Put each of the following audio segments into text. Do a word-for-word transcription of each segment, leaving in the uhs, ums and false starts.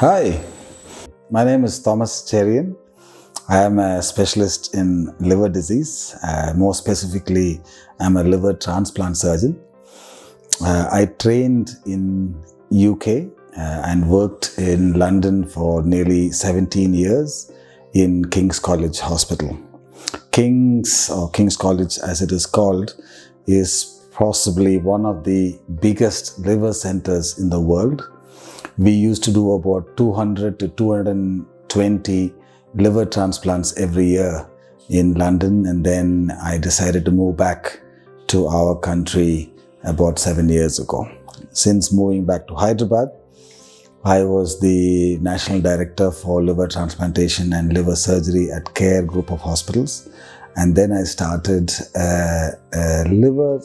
Hi, my name is Thomas Cherian. I am a specialist in liver disease. Uh, more specifically, I'm a liver transplant surgeon. Uh, I trained in U K uh, and worked in London for nearly seventeen years in King's College Hospital. King's, or King's College as it is called, is possibly one of the biggest liver centers in the world. We used to do about two hundred to two hundred twenty liver transplants every year in London, and then I decided to move back to our country about seven years ago. Since moving back to Hyderabad, I was the National Director for Liver Transplantation and Liver Surgery at CARE Group of Hospitals, and then I started a, a liver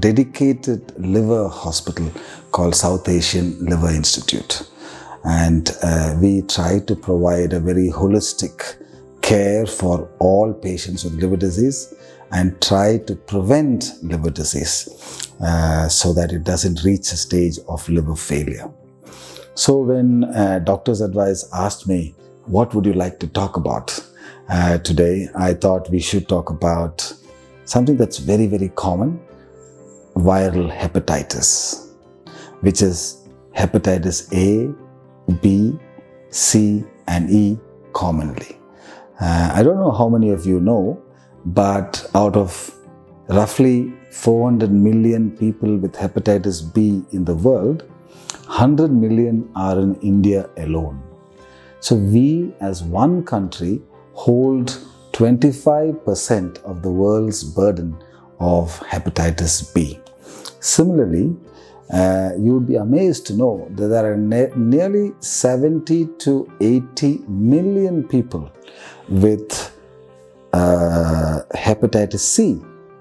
dedicated liver hospital called South Asian Liver Institute, and uh, we try to provide a very holistic care for all patients with liver disease and try to prevent liver disease uh, so that it doesn't reach a stage of liver failure. So when uh, Doctors Advice asked me, what would you like to talk about uh, today, I thought we should talk about something that's very, very common: viral hepatitis, which is hepatitis A, B, C and E commonly. Uh, I don't know how many of you know, but out of roughly four hundred million people with hepatitis B in the world, one hundred million are in India alone. So we as one country hold twenty-five percent of the world's burden of hepatitis B. Similarly, uh, you would be amazed to know that there are ne nearly seventy to eighty million people with uh, hepatitis C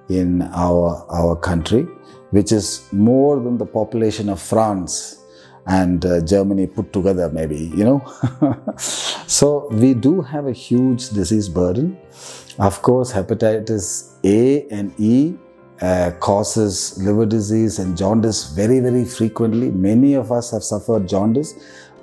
in our, our country, which is more than the population of France and uh, Germany put together, maybe, you know. So we do have a huge disease burden. Of course, hepatitis A and E Uh, causes liver disease and jaundice very, very frequently. Many of us have suffered jaundice.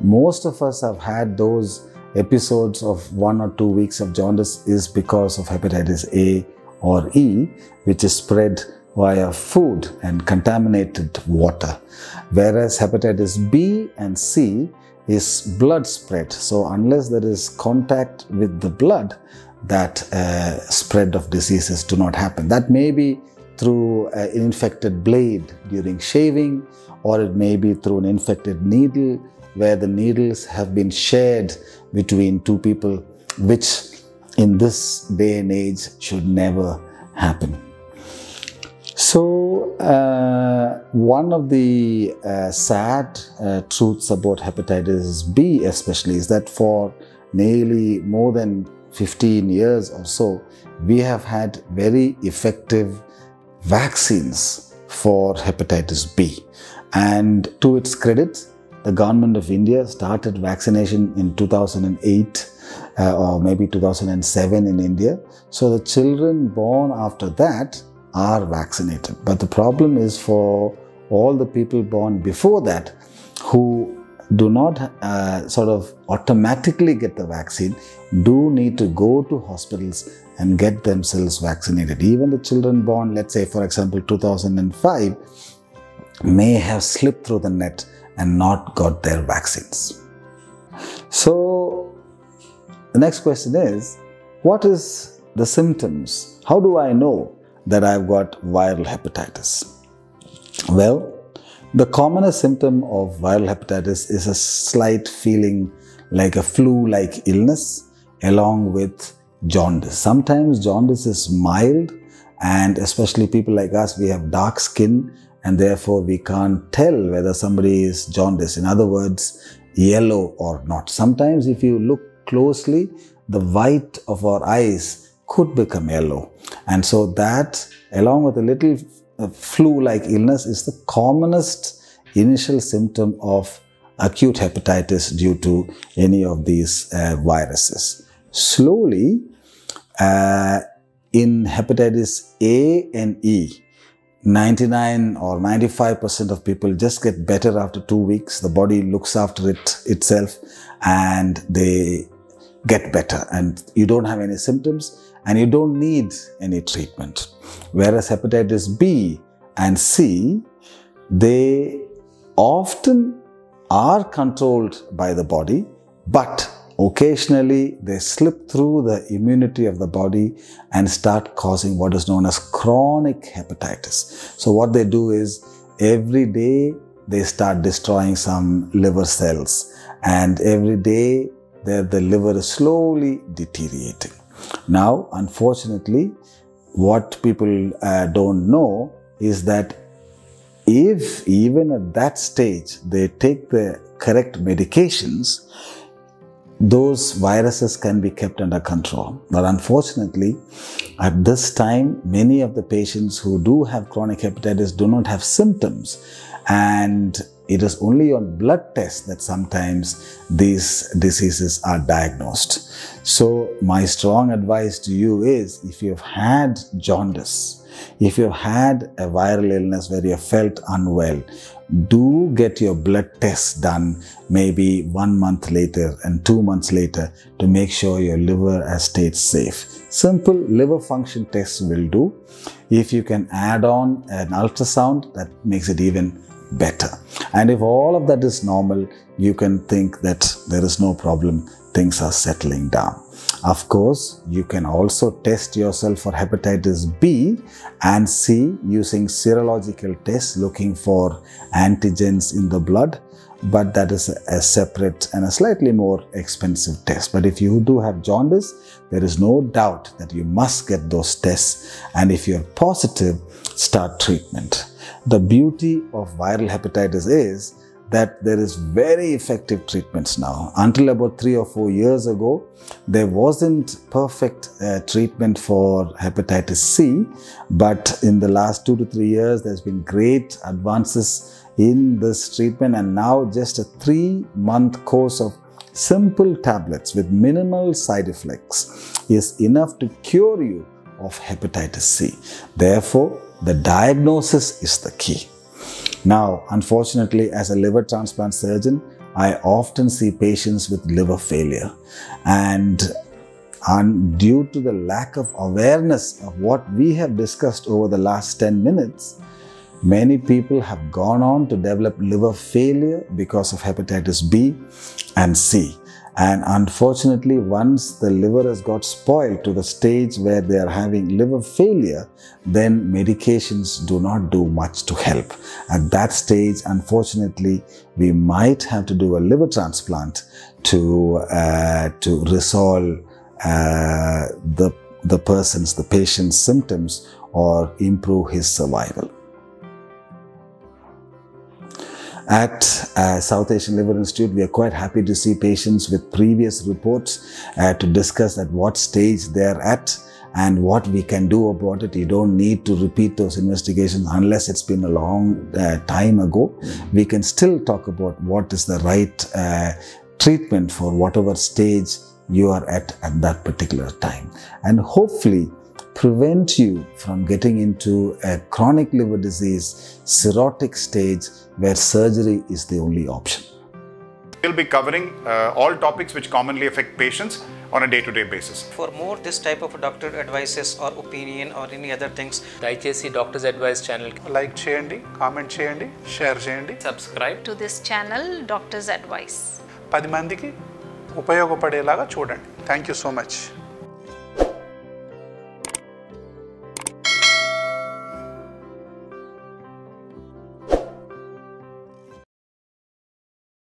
Most of us have had those episodes of one or two weeks of jaundice is because of hepatitis A or E, which is spread via food and contaminated water. Whereas hepatitis B and C is blood spread. So unless there is contact with the blood, that uh, spread of diseases do not happen. That may be through an infected blade during shaving, or it may be through an infected needle where the needles have been shared between two people, which in this day and age should never happen. So uh, one of the uh, sad uh, truths about hepatitis B especially is that for nearly more than fifteen years or so, we have had very effective vaccines for hepatitis B. And to its credit, the government of India started vaccination in two thousand eight uh, or maybe two thousand seven in India. So the children born after that are vaccinated. But the problem is for all the people born before that who do not uh, sort of automatically get the vaccine, do need to go to hospitals and get themselves vaccinated. Even the children born, let's say for example two thousand five, may have slipped through the net and not got their vaccines. So the next question is, what is the symptoms? How do I know that I've got viral hepatitis? Well, the commonest symptom of viral hepatitis is a slight feeling like a flu-like illness along with jaundice. Sometimes jaundice is mild, and especially people like us, we have dark skin and therefore we can't tell whether somebody is jaundiced. In other words, yellow or not. Sometimes if you look closely, the white of our eyes could become yellow. And so that, along with a little flu-like illness, is the commonest initial symptom of acute hepatitis due to any of these uh, viruses. Slowly, uh, in hepatitis A and E, ninety-nine or ninety-five percent of people just get better after two weeks. The body looks after it itself and they get better, and you don't have any symptoms and you don't need any treatment. Whereas hepatitis B and C, they often are controlled by the body, but occasionally they slip through the immunity of the body and start causing what is known as chronic hepatitis. So what they do is every day they start destroying some liver cells, and every day the, the liver is slowly deteriorating. Now, unfortunately, what people uh, don't know is that if even at that stage they take the correct medications, those viruses can be kept under control. But unfortunately, at this time, many of the patients who do have chronic hepatitis do not have symptoms, and it is only on blood tests that sometimes these diseases are diagnosed. So my strong advice to you is, if you've had jaundice, if you've had a viral illness where you felt unwell, do get your blood test done maybe one month later and two months later to make sure your liver has stayed safe. Simple liver function tests will do. If you can add on an ultrasound, that makes it even better. And if all of that is normal, you can think that there is no problem, things are settling down. Of course, you can also test yourself for hepatitis B and C using serological tests, looking for antigens in the blood, but that is a separate and a slightly more expensive test. But if you do have jaundice, there is no doubt that you must get those tests, and if you're positive, start treatment. The beauty of viral hepatitis is that there is very effective treatments now. Until about three or four years ago, there wasn't perfect uh, treatment for hepatitis C, but in the last two to three years, there's been great advances in this treatment, and now just a three-month course of simple tablets with minimal side effects is enough to cure you of hepatitis C. Therefore, the diagnosis is the key. Now, unfortunately, as a liver transplant surgeon, I often see patients with liver failure, and, and due to the lack of awareness of what we have discussed over the last ten minutes, many people have gone on to develop liver failure because of hepatitis B and C. And unfortunately, once the liver has got spoiled to the stage where they are having liver failure, then medications do not do much to help. At that stage, unfortunately, we might have to do a liver transplant to, uh, to resolve uh, the, the person's, the patient's symptoms or improve his survival. At uh, South Asian Liver Institute, we are quite happy to see patients with previous reports uh, to discuss at what stage they are at and what we can do about it. You don't need to repeat those investigations unless it's been a long uh, time ago. We can still talk about what is the right uh, treatment for whatever stage you are at at that particular time, and hopefully prevent you from getting into a chronic liver disease cirrhotic stage where surgery is the only option. We'll be covering uh, all topics which commonly affect patients on a day-to-day basis. For more this type of doctor advices or opinion or any other things, the I J C Doctors Advice channel. Like cheyandi, comment cheyandi, share cheyandi. Subscribe to this channel, Doctors Advice. Padi mandiki upayogapade laga chudandi. Thank you so much.